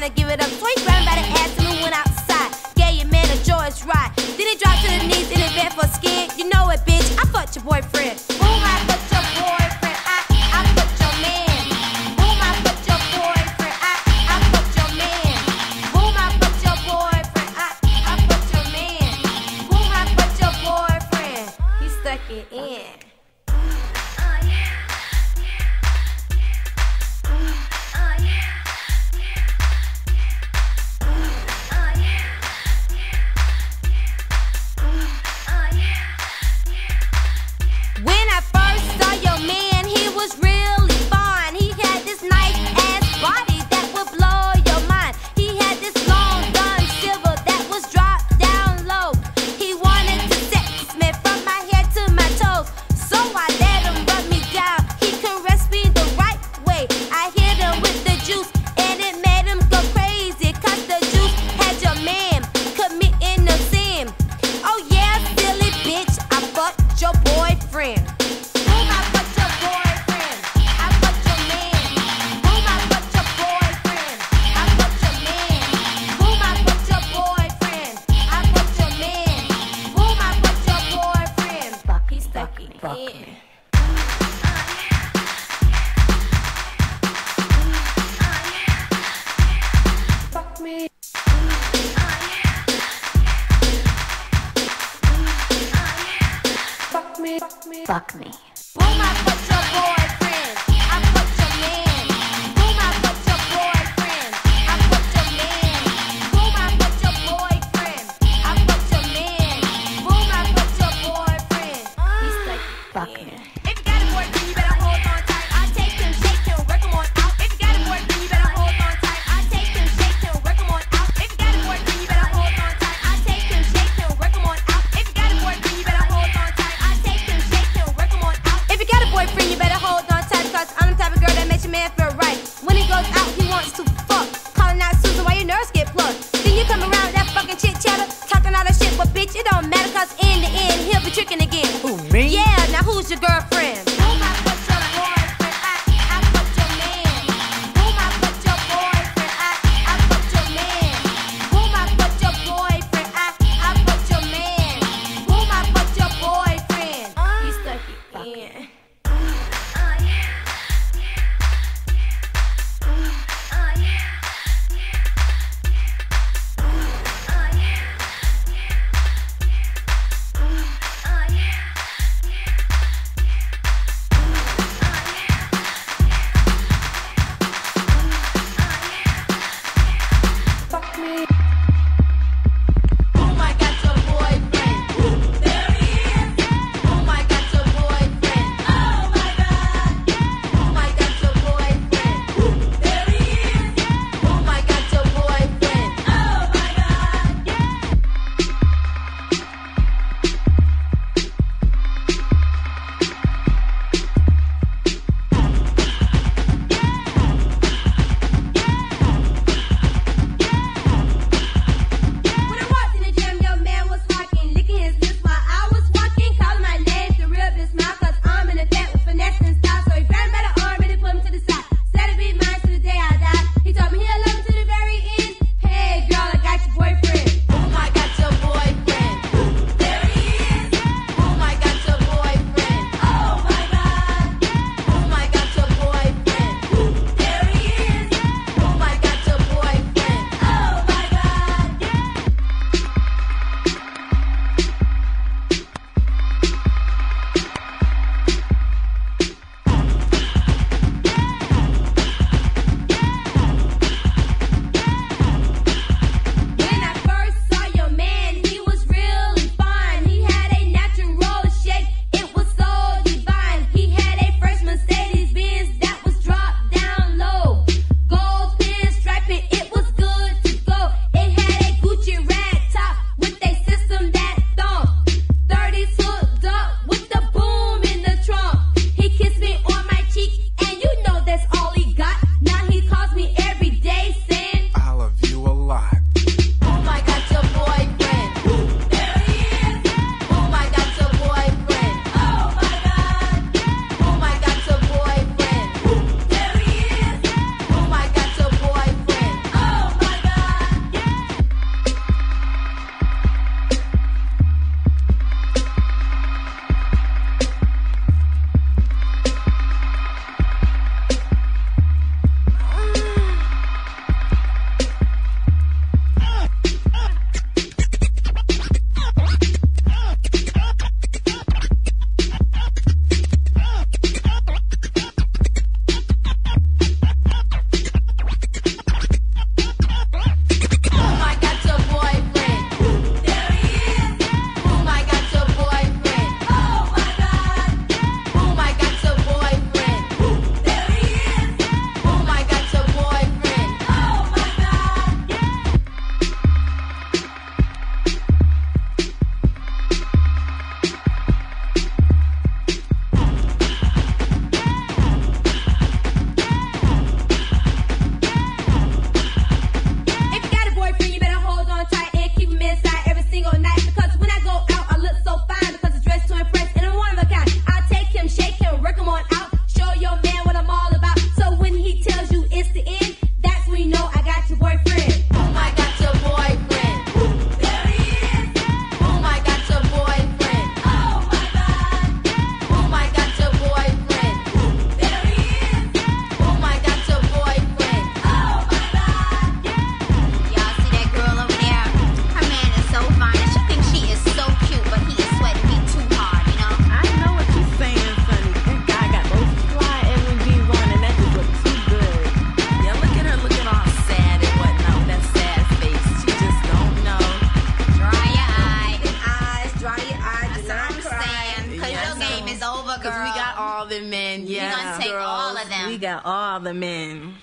trying to give it up. So he grabbed by the ass and we went outside. Gave your man a George ride. Then he dropped to the knees in the bed for skin. You know it, bitch, I fucked your boyfriend. It in. When I first saw your man, he was really fine. He had this nice ass body that would blow your mind. He had this long done silver that was dropped down low. He wanted to sex me from my head to my toes, so I let him rub me down. He caressed me the right way. I hit him with the juice and it made him go crazy, cause the juice had your man committing a sin. Oh yeah, silly bitch, I fucked your boyfriend. Fuck me. Fuck me. Fuck me. Fuck me. Fuck me. Boom, I fucked your boyfriend. I fucked your man. Boom, I fucked your boyfriend. I fucked your man. Boom, I fucked your boyfriend. I fucked your man. Boom, I fucked your boyfriend. He's like, fuck me. If you got a boyfriend, you better hold on tight. I take him, shake him, work him on out. If you got a boyfriend, you better hold on tight. I take him, shake him, work him on out. If you got a boyfriend, you better hold on tight. I take him, shake him, work him on out. If you got a boyfriend, you better hold on tight. I take him, shake him, work him on out. If you got a boyfriend, you better hold on tight, cause I'm the type of girl that makes your man feel right. When he goes out, he wants to fuck. Calling out Susan while your nerves get plucked. Then you come around with that fucking chit chatter, talking all that shit, but bitch, it don't matter, cause in the end, he'll be tricking again. Who, me? Yeah, now who's your girlfriend? Yeah, we gonna take all of them. We got all the men.